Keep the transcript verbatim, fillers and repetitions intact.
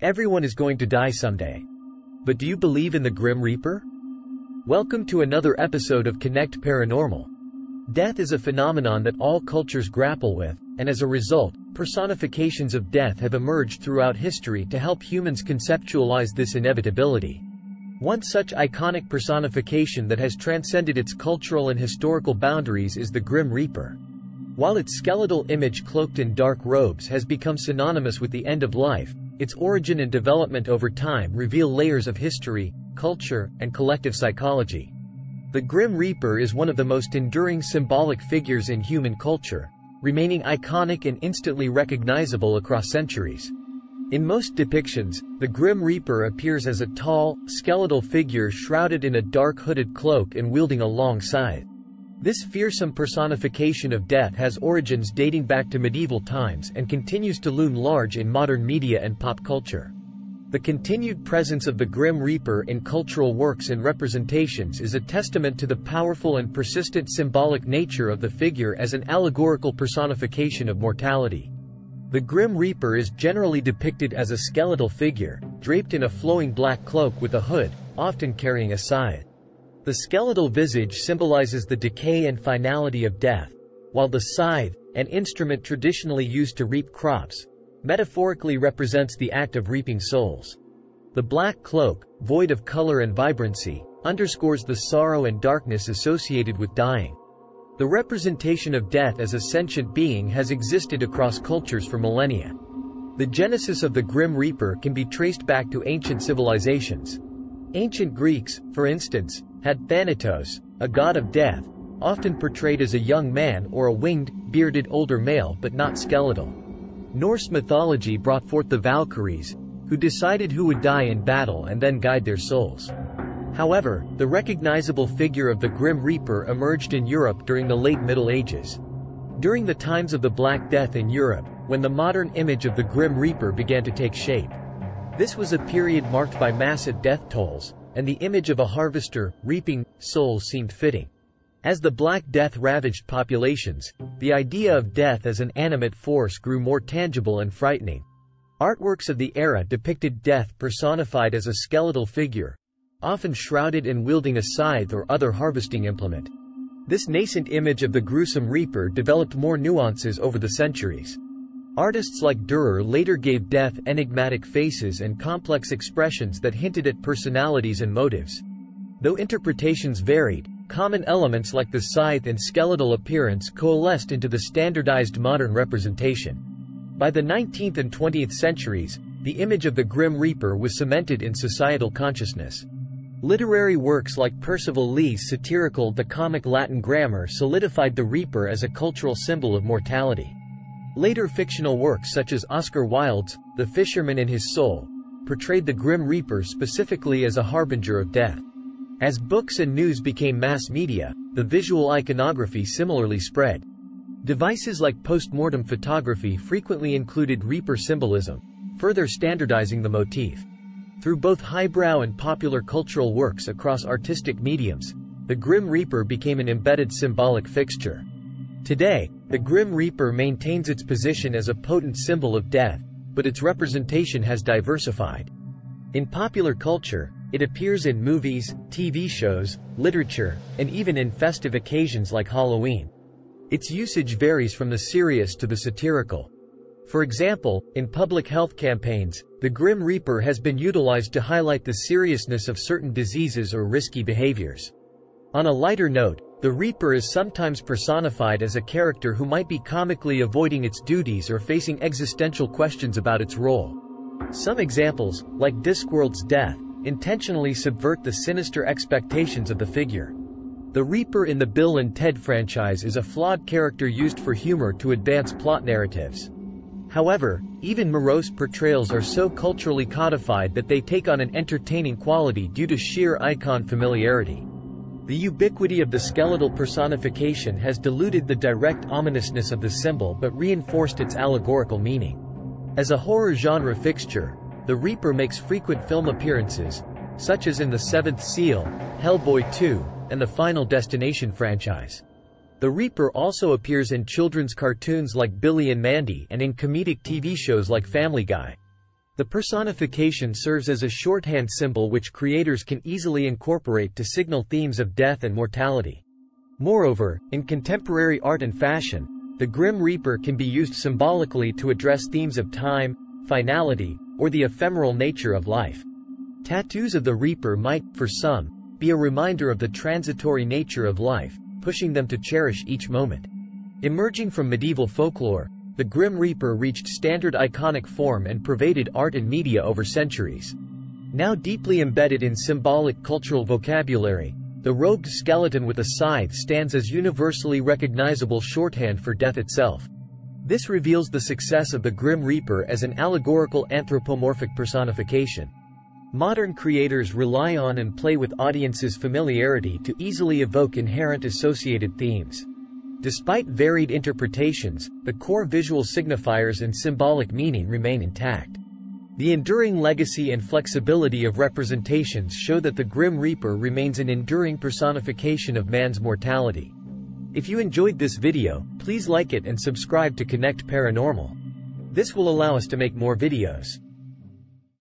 Everyone is going to die someday. But do you believe in the Grim Reaper? Welcome to another episode of Connect Paranormal. Death is a phenomenon that all cultures grapple with, and as a result, personifications of death have emerged throughout history to help humans conceptualize this inevitability. One such iconic personification that has transcended its cultural and historical boundaries is the Grim Reaper. While its skeletal image cloaked in dark robes has become synonymous with the end of life, its origin and development over time reveal layers of history, culture, and collective psychology. The Grim Reaper is one of the most enduring symbolic figures in human culture, remaining iconic and instantly recognizable across centuries. In most depictions, the Grim Reaper appears as a tall, skeletal figure shrouded in a dark hooded cloak and wielding a long scythe. This fearsome personification of death has origins dating back to medieval times and continues to loom large in modern media and pop culture. The continued presence of the Grim Reaper in cultural works and representations is a testament to the powerful and persistent symbolic nature of the figure as an allegorical personification of mortality. The Grim Reaper is generally depicted as a skeletal figure, draped in a flowing black cloak with a hood, often carrying a scythe. The skeletal visage symbolizes the decay and finality of death, while the scythe, an instrument traditionally used to reap crops, metaphorically represents the act of reaping souls. The black cloak, void of color and vibrancy, underscores the sorrow and darkness associated with dying. The representation of death as a sentient being has existed across cultures for millennia. The genesis of the Grim Reaper can be traced back to ancient civilizations. Ancient Greeks, for instance, had Thanatos, a god of death, often portrayed as a young man or a winged, bearded older male but not skeletal. Norse mythology brought forth the Valkyries, who decided who would die in battle and then guide their souls. However, the recognizable figure of the Grim Reaper emerged in Europe during the late Middle Ages. During the times of the Black Death in Europe, when the modern image of the Grim Reaper began to take shape. This was a period marked by massive death tolls, and the image of a harvester, reaping, soul seemed fitting. As the Black Death ravaged populations, the idea of death as an animate force grew more tangible and frightening. Artworks of the era depicted death personified as a skeletal figure, often shrouded and wielding a scythe or other harvesting implement. This nascent image of the gruesome reaper developed more nuances over the centuries. Artists like Dürer later gave death enigmatic faces and complex expressions that hinted at personalities and motives. Though interpretations varied, common elements like the scythe and skeletal appearance coalesced into the standardized modern representation. By the nineteenth and twentieth centuries, the image of the Grim Reaper was cemented in societal consciousness. Literary works like Percival Lee's satirical The Comic Latin Grammar solidified the Reaper as a cultural symbol of mortality. Later fictional works such as Oscar Wilde's The Fisherman and His Soul portrayed the Grim Reaper specifically as a harbinger of death. As books and news became mass media, the visual iconography similarly spread. Devices like post-mortem photography frequently included Reaper symbolism, further standardizing the motif. Through both highbrow and popular cultural works across artistic mediums, the Grim Reaper became an embedded symbolic fixture. Today, the Grim Reaper maintains its position as a potent symbol of death, but its representation has diversified. In popular culture, it appears in movies, T V shows, literature, and even in festive occasions like Halloween. Its usage varies from the serious to the satirical. For example, in public health campaigns, the Grim Reaper has been utilized to highlight the seriousness of certain diseases or risky behaviors. On a lighter note, the Reaper is sometimes personified as a character who might be comically avoiding its duties or facing existential questions about its role. Some examples, like Discworld's Death, intentionally subvert the sinister expectations of the figure. The Reaper in the Bill and Ted franchise is a flawed character used for humor to advance plot narratives. However, even morose portrayals are so culturally codified that they take on an entertaining quality due to sheer icon familiarity. The ubiquity of the skeletal personification has diluted the direct ominousness of the symbol but reinforced its allegorical meaning. As a horror genre fixture, the Reaper makes frequent film appearances, such as in The Seventh Seal, Hellboy two, and the Final Destination franchise. The Reaper also appears in children's cartoons like Billy and Mandy and in comedic T V shows like Family Guy. The personification serves as a shorthand symbol which creators can easily incorporate to signal themes of death and mortality. Moreover, in contemporary art and fashion, the Grim Reaper can be used symbolically to address themes of time, finality, or the ephemeral nature of life. Tattoos of the Reaper might, for some, be a reminder of the transitory nature of life, pushing them to cherish each moment. Emerging from medieval folklore, the Grim Reaper reached standard iconic form and pervaded art and media over centuries. Now deeply embedded in symbolic cultural vocabulary, the robed skeleton with a scythe stands as universally recognizable shorthand for death itself. This reveals the success of the Grim Reaper as an allegorical anthropomorphic personification. Modern creators rely on and play with audiences' familiarity to easily evoke inherent associated themes. Despite varied interpretations, the core visual signifiers and symbolic meaning remain intact. The enduring legacy and flexibility of representations show that the Grim Reaper remains an enduring personification of man's mortality. If you enjoyed this video, please like it and subscribe to Connect Paranormal. This will allow us to make more videos.